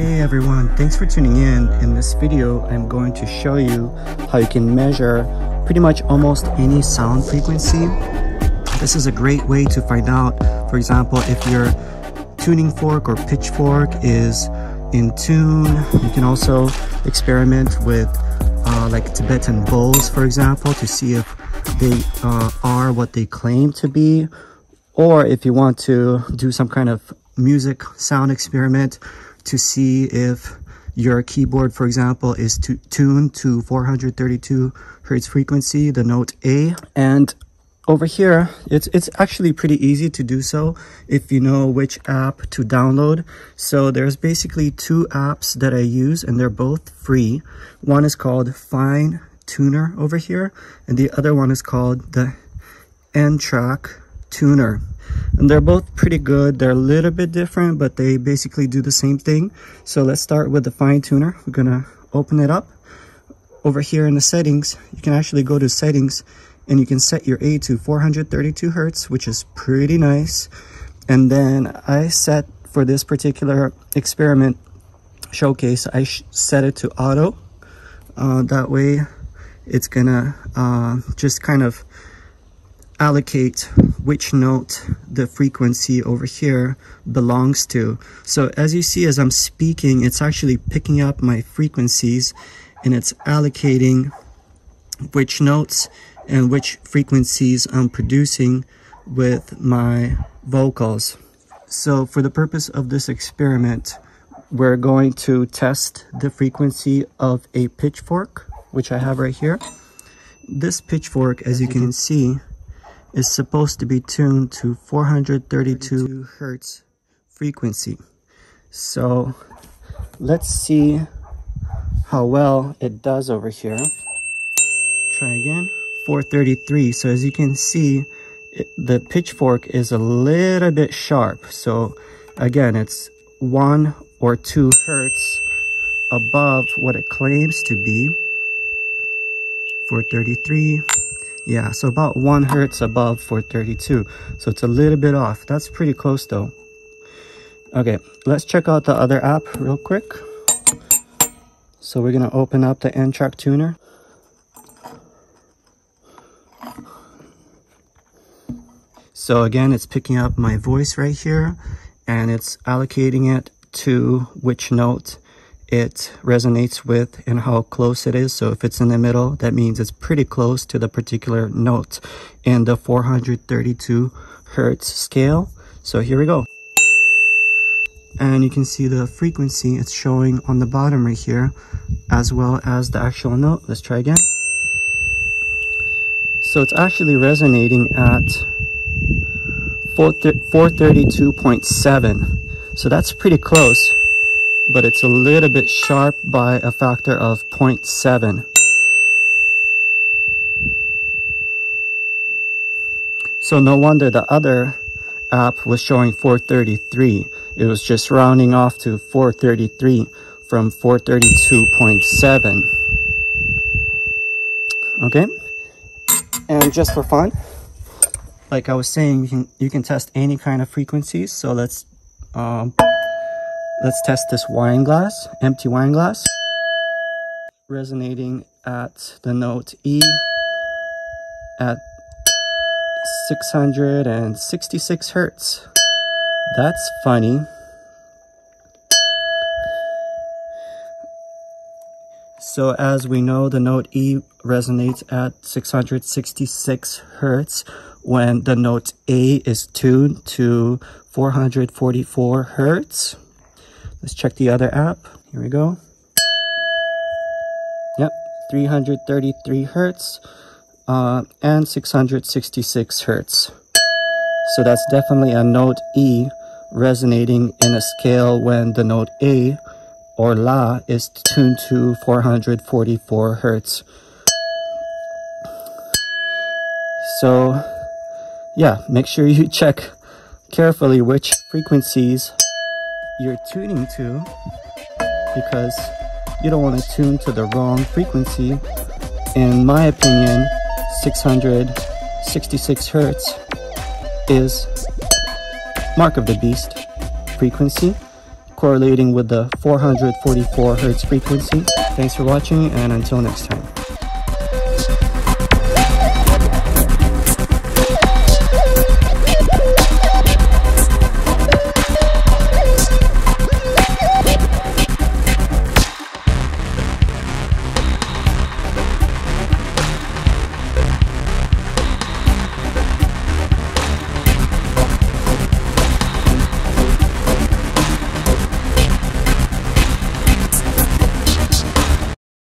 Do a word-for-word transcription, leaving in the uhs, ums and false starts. Hey everyone, thanks for tuning in. In this video, I'm going to show you how you can measure pretty much almost any sound frequency. This is a great way to find out, for example, if your tuning fork or pitchfork is in tune. You can also experiment with uh, like Tibetan bowls, for example, to see if they uh, are what they claim to be, or if you want to do some kind of music sound experiment to see if your keyboard, for example, is to tuned to four thirty-two hertz frequency, the note A. And over here, it's, it's actually pretty easy to do so if you know which app to download. So there's basically two apps that I use, and they're both free. One is called Fine Tuner over here, and the other one is called the N-Track Tuner. And they're both pretty good. They're a little bit different, but they basically do the same thing. So let's start with the Fine Tuner. We're gonna open it up. Over here in the settings, you can actually go to settings and you can set your A to four thirty-two hertz, which is pretty nice. And then I set, for this particular experiment showcase, I sh set it to auto. Uh, that way it's gonna uh, just kind of allocate which note the frequency over here belongs to. So as you see, as I'm speaking, it's actually picking up my frequencies and it's allocating which notes and which frequencies I'm producing with my vocals. So for the purpose of this experiment, we're going to test the frequency of a pitchfork, which I have right here. This pitchfork, as you can see, is supposed to be tuned to four thirty-two hertz frequency. So let's see how well it does over here. Try again, four thirty-three. So as you can see, it, the pitchfork is a little bit sharp. So again, it's one or two hertz above what it claims to be. four thirty-three. Yeah, so about one hertz above four thirty-two. So it's a little bit off. That's pretty close though. Okay, let's check out the other app real quick. So we're gonna open up the N-Track Tuner. So again, it's picking up my voice right here and it's allocating it to which note it resonates with and how close it is. So if it's in the middle, that means it's pretty close to the particular note in the four thirty-two hertz scale. So here we go. And you can see the frequency it's showing on the bottom right here, as well as the actual note. Let's try again. So it's actually resonating at four thirty-two point seven. So that's pretty close, but it's a little bit sharp by a factor of zero point seven. So no wonder the other app was showing four thirty-three. It was just rounding off to four thirty-three from four thirty-two point seven. Okay, and just for fun, like I was saying, you can, you can test any kind of frequencies. So let's um, Let's test this wine glass, empty wine glass, resonating at the note E at six sixty-six hertz. That's funny. So as we know, the note E resonates at six sixty-six hertz when the note A is tuned to four forty-four hertz. Let's check the other app. Here we go. Yep, three thirty-three hertz uh, and six sixty-six hertz. So that's definitely a note E resonating in a scale when the note A or La is tuned to four forty-four hertz. So yeah, make sure you check carefully which frequencies you're tuning to, because you don't want to tune to the wrong frequency. In my opinion, six sixty-six hertz is mark of the beast frequency. correlating with the four forty-four hertz frequency. Thanks for watching, and until next time.